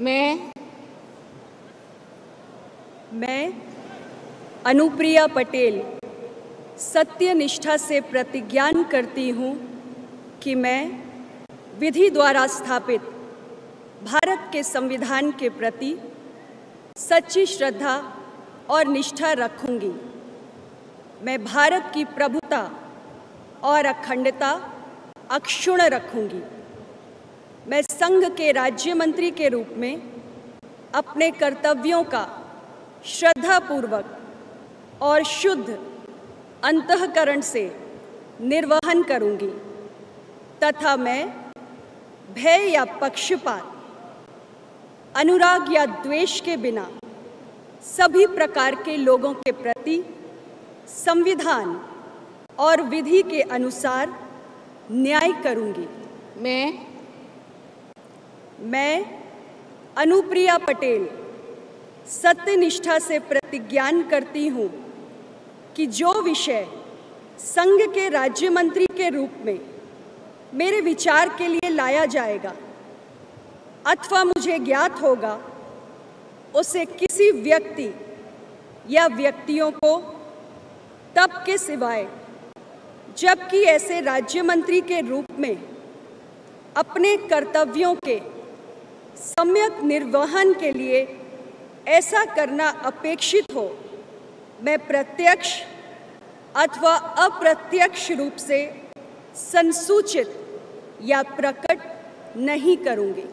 मैं अनुप्रिया पटेल सत्य निष्ठा से प्रतिज्ञान करती हूँ कि मैं विधि द्वारा स्थापित भारत के संविधान के प्रति सच्ची श्रद्धा और निष्ठा रखूंगी। मैं भारत की प्रभुता और अखंडता अक्षुण्ण रखूंगी। मैं संघ के राज्य मंत्री के रूप में अपने कर्तव्यों का श्रद्धापूर्वक और शुद्ध अंतःकरण से निर्वहन करूंगी तथा मैं भय या पक्षपात, अनुराग या द्वेष के बिना सभी प्रकार के लोगों के प्रति संविधान और विधि के अनुसार न्याय करूंगी। मैं अनुप्रिया पटेल सत्यनिष्ठा से प्रतिज्ञान करती हूँ कि जो विषय संघ के राज्य मंत्री के रूप में मेरे विचार के लिए लाया जाएगा अथवा मुझे ज्ञात होगा, उसे किसी व्यक्ति या व्यक्तियों को तब के सिवाय जबकि ऐसे राज्य मंत्री के रूप में अपने कर्तव्यों के सम्यक निर्वहन के लिए ऐसा करना अपेक्षित हो, मैं प्रत्यक्ष अथवा अप्रत्यक्ष रूप से संसूचित या प्रकट नहीं करूंगी।